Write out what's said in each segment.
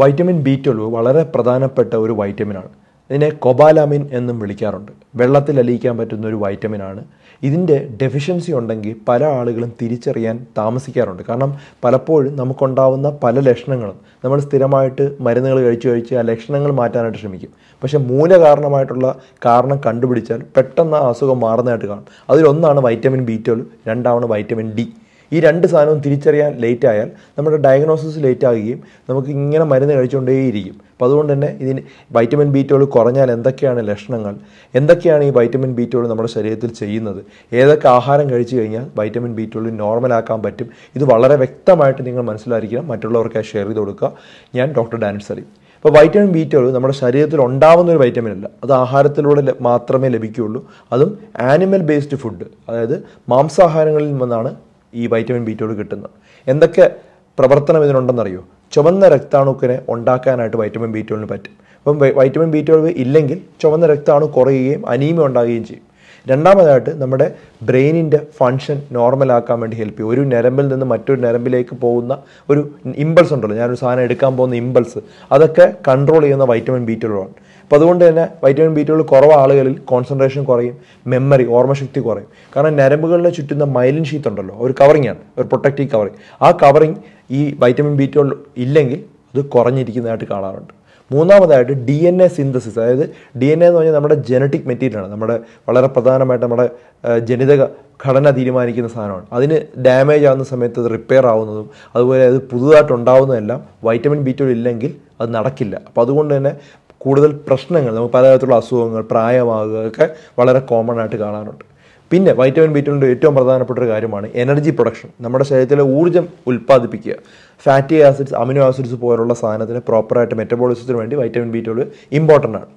Vitamin B12 വളരെ പ്രധാനപ്പെട്ട ഒരു വൈറ്റമിനാണ്. ഇതിനെ കോബാലാമിൻ എന്നും വിളിക്കാറുണ്ട്. വെള്ളത്തിൽ അലിയിക്കാൻ പറ്റുന്ന ഒരു വൈറ്റമിനാണ്. ഇതിന്റെ ഡെഫിഷ്യൻസി ഉണ്ടെങ്കിൽ പല ആളുകളും തിരിച്ചറിയാൻ താമസിക്കാറുണ്ട്. കാരണം പലപ്പോഴും നമുക്ക് ഉണ്ടാവുന്ന പല ലക്ഷണങ്ങളും നമ്മൾ സ്ഥിരമായിട്ട് മരുന്നുകൾ കഴിച്ച് ആ ലക്ഷണങ്ങൾ മാറ്റാനായിട്ട് ശ്രമിക്കും. പക്ഷേ മൂലകാരണമായിട്ടുള്ള കാരണം കണ്ടുപിടിച്ചാൽ പെട്ടെന്ന് അസുഖം മാറുന്നതായിട്ട് കാണും. അതിലൊന്നാണ് വൈറ്റമിൻ B12, രണ്ടാമതാണ് വൈറ്റമിൻ D. ഈ രണ്ട് സാധനവും തിരിച്ചറിയാൻ ലേറ്റ് ആയാൽ നമ്മുടെ ഡയഗ്നോസിസ് ലേറ്റ് ആകുകയും നമുക്ക് ഇങ്ങനെ മരുന്ന് കഴിച്ചുകൊണ്ടേയിരിക്കും. അപ്പോൾ അതുകൊണ്ട് തന്നെ ഇതിന് വൈറ്റമിൻ B12 കുറഞ്ഞാൽ എന്തൊക്കെയാണ് ലക്ഷണങ്ങൾ, എന്തൊക്കെയാണ് ഈ വൈറ്റമിൻ B12 നമ്മുടെ ശരീരത്തിൽ ചെയ്യുന്നത്, ഏതൊക്കെ ആഹാരം കഴിച്ചു കഴിഞ്ഞാൽ വൈറ്റമിൻ B12 നോർമലാക്കാൻ പറ്റും, ഇത് വളരെ വ്യക്തമായിട്ട് നിങ്ങൾ മനസ്സിലായിരിക്കണം. മറ്റുള്ളവർക്കായി ഷെയർ ചെയ്ത് കൊടുക്കുക. ഞാൻ ഡോക്ടർ ഡാനിൽ സലീം. അപ്പോൾ വൈറ്റമിൻ B12 നമ്മുടെ ശരീരത്തിൽ ഉണ്ടാവുന്ന ഒരു വൈറ്റമിൻ അല്ല, അത് ആഹാരത്തിലൂടെ മാത്രമേ ലഭിക്കുകയുള്ളൂ. അതും ആനിമൽ ബേസ്ഡ് ഫുഡ്, അതായത് മാംസാഹാരങ്ങളിൽ നിന്നാണ് ഈ വൈറ്റമിൻ B12 കിട്ടുന്നത്. എന്തൊക്കെ പ്രവർത്തനം ഇതിനുണ്ടെന്നറിയോ? ചുവന്ന രക്താണുക്കളെ ഉണ്ടാക്കാനായിട്ട് വൈറ്റമിൻ B12 പറ്റും. അപ്പം വൈറ്റമിൻ B12 ഇല്ലെങ്കിൽ ചുവന്ന രക്താണു കുറയുകയും അനീമിയ ഉണ്ടാകുകയും ചെയ്യും. രണ്ടാമതായിട്ട് നമ്മുടെ ബ്രെയിനിൻ്റെ ഫങ്ഷൻ നോർമലാക്കാൻ വേണ്ടി ഹെൽപ്പ് ചെയ്യും. ഒരു നരമ്പിൽ നിന്ന് മറ്റൊരു നരമ്പിലേക്ക് പോകുന്ന ഒരു ഇമ്പൾസ് ഉണ്ടല്ലോ, ഞാനൊരു സാധനം എടുക്കാൻ പോകുന്ന ഇമ്പൾസ്, അതൊക്കെ കൺട്രോൾ ചെയ്യുന്ന വൈറ്റമിൻ B12 ആണ്. അപ്പോൾ അതുകൊണ്ട് തന്നെ വൈറ്റമിൻ B12 കുറവ് ആളുകളിൽ കോൺസെൻട്രേഷൻ കുറയും, മെമ്മറി ഓർമ്മശക്തി കുറയും. കാരണം നരമ്പുകളിൽ ചുറ്റുന്ന മൈലിൻ ഷീത്ത് ഉണ്ടല്ലോ, ഒരു കവറിങ്ങാണ്, ഒരു പ്രൊട്ടക്റ്റീവ് കവറിങ്. ആ കവറിങ് ഈ വൈറ്റമിൻ B12 ഇല്ലെങ്കിൽ അത് കുറഞ്ഞിരിക്കുന്നതായിട്ട് കാണാറുണ്ട്. മൂന്നാമതായിട്ട് DNA സിന്തസിസ്, അതായത് DNA എന്ന് പറഞ്ഞാൽ നമ്മുടെ ജനറ്റിക് മെറ്റീരിയലാണ്, നമ്മുടെ വളരെ പ്രധാനമായിട്ട് നമ്മുടെ ജനിതക ഘടന തീരുമാനിക്കുന്ന സാധനമാണ്. അതിന് ഡാമേജ് ആകുന്ന സമയത്ത് അത് റിപ്പയർ ആവുന്നതും അതുപോലെ അത് പുതുതായിട്ടുണ്ടാവുന്നതെല്ലാം വൈറ്റമിൻ B12 ഇല്ലെങ്കിൽ അത് നടക്കില്ല. അപ്പോൾ അതുകൊണ്ട് തന്നെ കൂടുതൽ പ്രശ്നങ്ങൾ, നമുക്ക് പലതരത്തിലുള്ള അസുഖങ്ങൾ, പ്രായമാകുക ഒക്കെ വളരെ കോമൺ ആയിട്ട് കാണാറുണ്ട്. പിന്നെ വൈറ്റമിൻ B12 ഏറ്റവും പ്രധാനപ്പെട്ട ഒരു കാര്യമാണ് എനർജി പ്രൊഡക്ഷൻ, നമ്മുടെ ശരീരത്തിലെ ഊർജ്ജം ഉൽപ്പാദിപ്പിക്കുക. ഫാറ്റി ആസിഡ്സ്, അമിനോ ആസിഡ്സ് പോലുള്ള സാധനത്തിന് പ്രോപ്പറായിട്ട് മെറ്റബോളിസത്തിന് വേണ്ടി വൈറ്റമിൻ B12 ഇമ്പോർട്ടൻ്റ് ആണ്.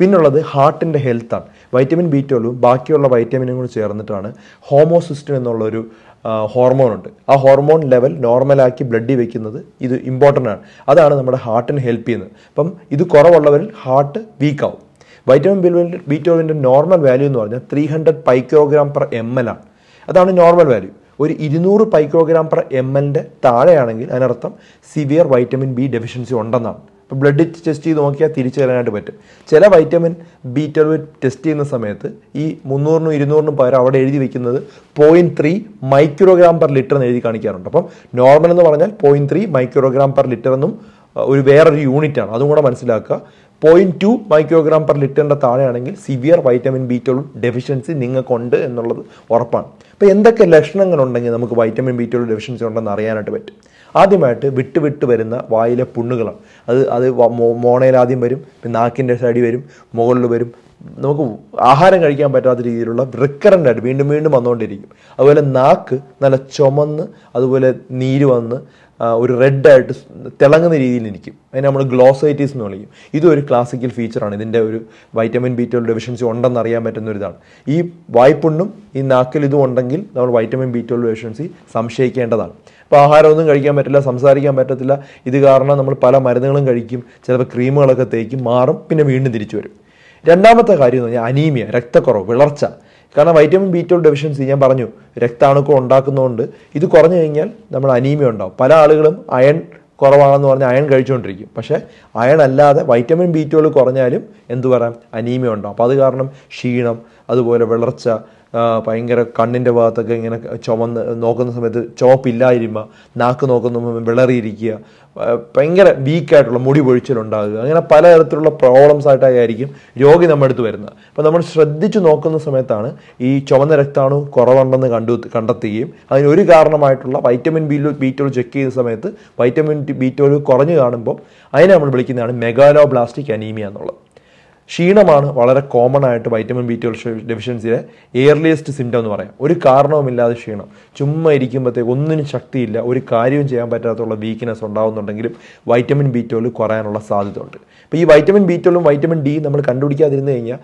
പിന്നുള്ളത് ഹാർട്ടിൻ്റെ ഹെൽത്താണ്. വൈറ്റമിൻ B12 ബാക്കിയുള്ള വൈറ്റമിനും കൂടി ചേർന്നിട്ടാണ് ഹോമോസിസ്റ്റൈൻ എന്നുള്ളൊരു ഹോർമോണുണ്ട്. ആ ഹോർമോൺ ലെവൽ നോർമലാക്കി ബ്ലഡിൽ വെക്കുന്നത് ഇത് ഇമ്പോർട്ടൻ്റ് ആണ്. അതാണ് നമ്മുടെ ഹാർട്ടിന് ഹെൽപ്പ് ചെയ്യുന്നത്. അപ്പം ഇത് കുറവുള്ളവരിൽ ഹാർട്ട് വീക്കാവും. വൈറ്റമിൻ B12 നോർമൽ വാല്യൂ എന്ന് പറഞ്ഞാൽ 300 pg/ml ആണ്. അതാണ് നോർമൽ വാല്യൂ. ഒരു 200 pg/ml താഴെയാണെങ്കിൽ അതിനർത്ഥം സിവിയർ വൈറ്റമിൻ B ഡെഫിഷ്യൻസി ഉണ്ടെന്നാണ്. അപ്പോൾ ബ്ലഡ് ടെസ്റ്റ് ചെയ്ത് നോക്കിയാൽ തിരിച്ചു തരാനായിട്ട് പറ്റും. ചില വൈറ്റമിൻ B12 ടെസ്റ്റ് ചെയ്യുന്ന സമയത്ത് ഈ 300-200 പകരം അവിടെ എഴുതി വയ്ക്കുന്നത് 0.3 μg/l എന്ന് എഴുതി കാണിക്കാറുണ്ട്. അപ്പം നോർമൽ എന്ന് പറഞ്ഞാൽ 0.3 μg/l എന്നും ഒരു വേറൊരു യൂണിറ്റാണ്, അതും കൂടെ മനസ്സിലാക്കുക. 0.2 μg/l താഴെയാണെങ്കിൽ സിവിയർ വൈറ്റമിൻ B12 ഡെഫിഷ്യൻസി നിങ്ങൾക്കുണ്ട് എന്നുള്ളത് ഉറപ്പാണ്. അപ്പോൾ എന്തൊക്കെ ലക്ഷണങ്ങളുണ്ടെങ്കിൽ നമുക്ക് വൈറ്റമിൻ B12 ഡെഫിഷ്യൻസി ഉണ്ടെന്ന് അറിയാനായിട്ട് പറ്റും? ആദ്യമായിട്ട് വിട്ട് വരുന്ന വായിലെ പുണ്ണുകളാണ്. അത് മോണയിലാദ്യം വരും, പിന്നെ നാക്കിൻ്റെ സൈഡിൽ വരും, മുകളിൽ വരും. നമുക്ക് ആഹാരം കഴിക്കാൻ പറ്റാത്ത രീതിയിലുള്ള റിക്കറൻ്റ് ആയിട്ട് വീണ്ടും വീണ്ടും വന്നുകൊണ്ടിരിക്കും. അതുപോലെ നാക്ക് നല്ല ചുമന്ന് അതുപോലെ നീര് വന്ന് ഒരു റെഡായിട്ട് തിളങ്ങുന്ന രീതിയിൽ ഇരിക്കും. അതിനെ നമ്മൾ ഗ്ലോസൈറ്റീസ് എന്ന് വിളിക്കും. ഇതൊരു ക്ലാസിക്കൽ ഫീച്ചറാണ്. ഇതിൻ്റെ ഒരു വൈറ്റമിൻ B12 ഡെഫിഷ്യൻസി ഉണ്ടെന്ന് അറിയാൻ പറ്റുന്ന ഒരു ഇതാണ്. ഈ വായ്പുണ്ണും ഈ നാക്കിൽ ഇതും ഉണ്ടെങ്കിൽ നമ്മൾ വൈറ്റമിൻ B12 ഡെഫിഷ്യൻസി സംശയിക്കേണ്ടതാണ്. അപ്പോൾ ആഹാരമൊന്നും കഴിക്കാൻ പറ്റില്ല, സംസാരിക്കാൻ പറ്റത്തില്ല. ഇത് കാരണം നമ്മൾ പല മരുന്നുകളും കഴിക്കും, ചിലപ്പോൾ ക്രീമുകളൊക്കെ തേക്കും, മാറും, പിന്നെ വീണ്ടും തിരിച്ചു വരും. രണ്ടാമത്തെ കാര്യം എന്ന് പറഞ്ഞാൽ അനീമിയ, രക്തക്കുറവ്, വിളർച്ച. കാരണം വൈറ്റമിൻ B12 ഡെഫിഷ്യൻസി ഞാൻ പറഞ്ഞു രക്താണുക്കൾ ഉണ്ടാക്കുന്നതുകൊണ്ട് ഇത് കുറഞ്ഞു കഴിഞ്ഞാൽ നമ്മൾ അനീമിയ ഉണ്ടാവും. പല ആളുകളും അയൺ കുറവാണെന്ന് പറഞ്ഞാൽ അയൺ കഴിച്ചുകൊണ്ടിരിക്കും, പക്ഷേ അയൺ അല്ലാതെ വൈറ്റമിൻ B12 കുറഞ്ഞാലും എന്തു പറയാം, അനീമിയ ഉണ്ടാവും. അപ്പോൾ അത് കാരണം ക്ഷീണം, അതുപോലെ വിളർച്ച, ഭയങ്കര കണ്ണിൻ്റെ ഭാഗത്തൊക്കെ ഇങ്ങനെ ചുമന്ന് നോക്കുന്ന സമയത്ത് ചുവപ്പില്ലായ്മ, നാക്ക് നോക്കുന്ന വിളറിയിരിക്കുക, ഭയങ്കര വീക്കായിട്ടുള്ള മുടി പൊഴിച്ചിലുണ്ടാകുക, അങ്ങനെ പലതരത്തിലുള്ള പ്രോബ്ലംസ് ആയിട്ടായിരിക്കും രോഗി നമ്മുടെ അടുത്ത് വരുന്നത്. അപ്പോൾ നമ്മൾ ശ്രദ്ധിച്ചു നോക്കുന്ന സമയത്താണ് ഈ ചുവന്ന രക്താണു കുറവുണ്ടെന്ന് കണ്ടെത്തുകയും അതിനൊരു കാരണമായിട്ടുള്ള വൈറ്റമിൻ B12 ചെക്ക് ചെയ്യുന്ന സമയത്ത് വൈറ്റമിൻ B12 കുറഞ്ഞു കാണുമ്പോൾ അതിനെ നമ്മൾ വിളിക്കുന്നതാണ് മെഗാലോബ്ലാസ്റ്റിക് അനീമിയ എന്നുള്ളത്. ക്ഷീണമാണ് വളരെ കോമൺ ആയിട്ട് വൈറ്റമിൻ B12 ഡെഫിഷ്യൻസിയുടെ ഏർലിയസ്റ്റ് സിംറ്റം എന്ന് പറയാം. ഒരു കാരണവുമില്ലാതെ ക്ഷീണം, ചുമ്മാ ഇരിക്കുമ്പോഴത്തേക്ക് ഒന്നിനും ശക്തിയില്ല, ഒരു കാര്യവും ചെയ്യാൻ പറ്റാത്തുള്ള വീക്ക്നെസ് ഉണ്ടാകുന്നുണ്ടെങ്കിലും വൈറ്റമിൻ B12 കുറയാനുള്ള സാധ്യത ഉണ്ട്. അപ്പോൾ ഈ വൈറ്റമിൻ B12 വൈറ്റമിൻ D നമ്മൾ കണ്ടുപിടിക്കാതിരുന്നു കഴിഞ്ഞാൽ,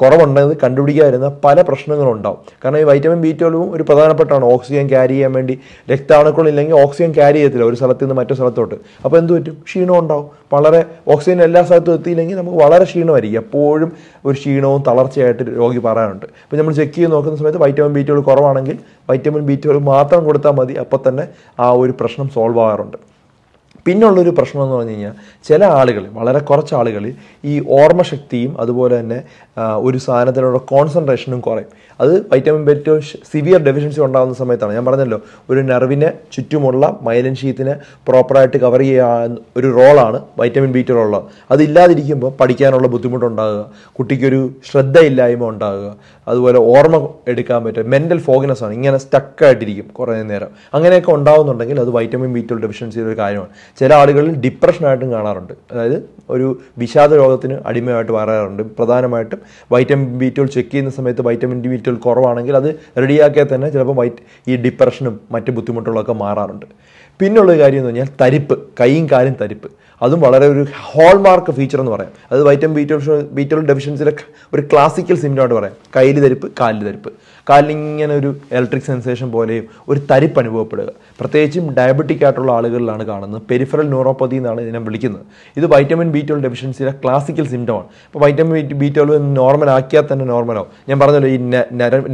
കുറവുണ്ടെങ്കിൽ കണ്ടുപിടിക്കാതിരുന്ന പല പ്രശ്നങ്ങളും ഉണ്ടാകും. കാരണം ഈ വൈറ്റമിൻ B12 ഒരു പ്രധാനപ്പെട്ടാണ് ഓക്സിജൻ ക്യാരി ചെയ്യാൻ വേണ്ടി. രക്താണുക്കളില്ലെങ്കിൽ ഓക്സിജൻ ക്യാരി ചെയ്യത്തില്ല ഒരു സ്ഥലത്ത് നിന്ന് മറ്റൊരു സ്ഥലത്തോട്ട്. അപ്പോൾ എന്ത് പറ്റും, ക്ഷീണം ഉണ്ടാവും. വളരെ ഓക്സിജൻ എല്ലാ സ്ഥലത്തും എത്തിയില്ലെങ്കിൽ നമുക്ക് വളരെ ക്ഷീണമായിരിക്കും. എപ്പോഴും ഒരു ക്ഷീണവും തളർച്ചയായിട്ട് രോഗി പറയാനുണ്ട്. അപ്പോൾ നമ്മൾ ചെക്ക് ചെയ്ത് നോക്കുന്ന സമയത്ത് വൈറ്റമിൻ B12 കുറവാണെങ്കിൽ വൈറ്റമിൻ B12 മാത്രം കൊടുത്താൽ മതി. അപ്പോൾ തന്നെ ആ ഒരു പ്രശ്നം സോൾവ് ആകാറുണ്ട്. പിന്നുള്ളൊരു പ്രശ്നം എന്ന് പറഞ്ഞു കഴിഞ്ഞാൽ ചില ആളുകൾ വളരെ കുറച്ച് ആളുകൾ ഈ ഓർമ്മശക്തിയും അതുപോലെ തന്നെ ഒരു സാധനത്തിലുള്ള കോൺസെൻട്രേഷനും കുറയും. അത് വൈറ്റമിൻ ബി12 സിവിയർ ഡെഫിഷ്യൻസി ഉണ്ടാകുന്ന സമയത്താണ്. ഞാൻ പറഞ്ഞല്ലോ ഒരു നെർവിനെ ചുറ്റുമുള്ള മൈലിൻ ഷീത്തിനെ പ്രോപ്പറായിട്ട് കവർ ചെയ്യാൻ ഒരു റോളാണ് വൈറ്റമിൻ ബി12 ഉള്ളത്. അതില്ലാതിരിക്കുമ്പോൾ പഠിക്കാനുള്ള ബുദ്ധിമുട്ടുണ്ടാകുക, കുട്ടിക്കൊരു ശ്രദ്ധയില്ലായ്മ ഉണ്ടാകുക, അതുപോലെ ഓർമ്മ എടുക്കാൻ പറ്റും, മെൻ്റൽ ഫോഗിനെസ് ആണ്, ഇങ്ങനെ സ്റ്റക്കായിട്ടിരിക്കും കുറേ നേരം. അങ്ങനെയൊക്കെ ഉണ്ടാകുന്നുണ്ടെങ്കിൽ അത് വൈറ്റമിൻ ബി12 ഡെഫിഷ്യൻസിയുടെ ഒരു കാര്യമാണ്. ചില ആളുകളിൽ ഡിപ്രഷനായിട്ടും കാണാറുണ്ട്, അതായത് ഒരു വിഷാദ രോഗത്തിന് അടിമയായിട്ട് മാറാറുണ്ട്. പ്രധാനമായിട്ടും വൈറ്റമിൻ ബി12 ചെക്ക് ചെയ്യുന്ന സമയത്ത് വൈറ്റമിൻ ബി12 കുറവാണെങ്കിൽ അത് റെഡിയാക്കിയാൽ തന്നെ ചിലപ്പോൾ ഈ ഡിപ്രഷനും മറ്റ് ബുദ്ധിമുട്ടുകളൊക്കെ മാറാറുണ്ട്. പിന്നുള്ളൊരു കാര്യം എന്ന് പറഞ്ഞാൽ തരിപ്പ്, കൈയും കാലും തരിപ്പ്, അതും വളരെ ഒരു ഹോൾമാർക്ക് ഫീച്ചർ എന്ന് പറയാം. അത് വൈറ്റമിൻ ബി12 ഡെഫിഷ്യൻസിയുടെ ഒരു ക്ലാസിക്കൽ സിംറ്റമായിട്ട് പറയാം. കയ്യിൽ തരിപ്പ്, കാലിൽ തരിപ്പ്, കാലിലിങ്ങനെ ഒരു ഇലക്ട്രിക് സെൻസേഷൻ പോലെയും ഒരു തരിപ്പ് അനുഭവപ്പെടുക, പ്രത്യേകിച്ചും ഡയബറ്റിക് ആയിട്ടുള്ള ആളുകളിലാണ് കാണുന്നത്. പെരിഫറൽ ന്യൂറോപ്പതി എന്നാണ് ഇതിനെ വിളിക്കുന്നത്. ഇത് വൈറ്റമിൻ ബി12 ഡെഫിഷ്യൻസിയുടെ ക്ലാസിക്കൽ സിംറ്റമാണ്. അപ്പോൾ വൈറ്റമിൻ ബി12 നോർമൽ ആക്കിയാൽ തന്നെ നോർമലാവും. ഞാൻ പറഞ്ഞല്ലോ ഈ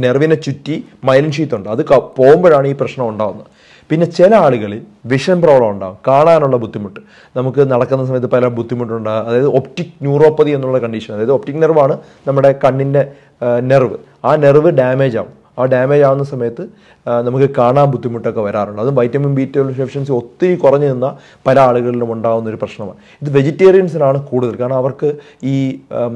നെർവിനെ ചുറ്റി മൈലിൻ ഷീത്ത് ഉണ്ട്, അത് പോകുമ്പോഴാണ് ഈ പ്രശ്നം ഉണ്ടാകുന്നത്. പിന്നെ ചില ആളുകളിൽ വിഷൻ പ്രോബ്ലം ഉണ്ടാകും, കാണാനുള്ള ബുദ്ധിമുട്ട്, നമുക്ക് നടക്കുന്ന സമയത്ത് പല ബുദ്ധിമുട്ടുണ്ടാകും. അതായത് ഒപ്റ്റിക് ന്യൂറോപ്പതി എന്നുള്ള കണ്ടീഷൻ, അതായത് ഒപ്റ്റിക് നെർവാണ് നമ്മുടെ കണ്ണിൻ്റെ നെർവ്. ആ നെർവ് ഡാമേജ് ആകും. ആ ഡാമേജ് ആവുന്ന സമയത്ത് നമുക്ക് കാണാൻ ബുദ്ധിമുട്ടൊക്കെ വരാറുണ്ട്. അതും വൈറ്റമിൻ ബി12 ഡെഫിഷ്യൻസി ഒത്തിരി കുറഞ്ഞു നിന്ന പല ആളുകളിലും ഉണ്ടാകുന്നൊരു പ്രശ്നമാണ്. ഇത് വെജിറ്റേറിയൻസിനാണ് കൂടുതൽ, കാരണം അവർക്ക് ഈ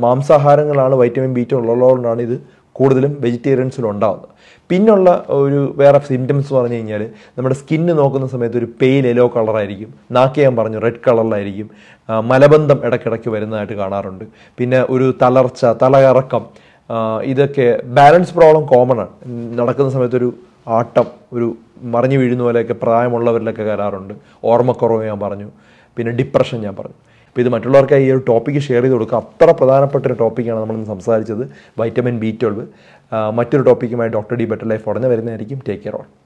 മാംസാഹാരങ്ങളാണ് വൈറ്റമിൻ ബി12 ഉള്ളതുകൊണ്ടാണ് ഇത് കൂടുതലും വെജിറ്റേറിയൻസിലുണ്ടാകുന്നത്. പിന്നുള്ള ഒരു വേറെ സിംറ്റംസ് പറഞ്ഞു കഴിഞ്ഞാൽ നമ്മുടെ സ്കിന്ന് നോക്കുന്ന സമയത്ത് ഒരു പെയിൽ യെല്ലോ കളറായിരിക്കും, നാക്ക് ഞാൻ പറഞ്ഞു റെഡ് കളറിലായിരിക്കും, മലബന്ധം ഇടയ്ക്കിടയ്ക്ക് വരുന്നതായിട്ട് കാണാറുണ്ട്. പിന്നെ ഒരു തളർച്ച, തലകറക്കം, ഇതൊക്കെ ബാലൻസ് പ്രോബ്ലം കോമൺ ആണ്. നടക്കുന്ന സമയത്തൊരു ആട്ടം, ഒരു മറിഞ്ഞു വീഴുന്ന പോലെയൊക്കെ പ്രായമുള്ളവരിലൊക്കെ കയറാറുണ്ട്. ഓർമ്മക്കുറവ് ഞാൻ പറഞ്ഞു, പിന്നെ ഡിപ്രഷൻ ഞാൻ പറഞ്ഞു. അപ്പോൾ ഇത് മറ്റുള്ളവർക്ക് ഈ ഒരു ടോപ്പിക്ക് ഷെയർ ചെയ്ത് കൊടുക്കുക. അത്ര പ്രധാനപ്പെട്ട ഒരു ടോപ്പിക്കാണ് നമ്മളിന്ന് സംസാരിച്ചത്, വൈറ്റമിൻ ബി12. മറ്റൊരു ടോപ്പിക്കുമായി ഡോക്ടർ ഡി ബെറ്റർ ലൈഫ് ഉടനെ വരുന്നതായിരിക്കും. Take care all.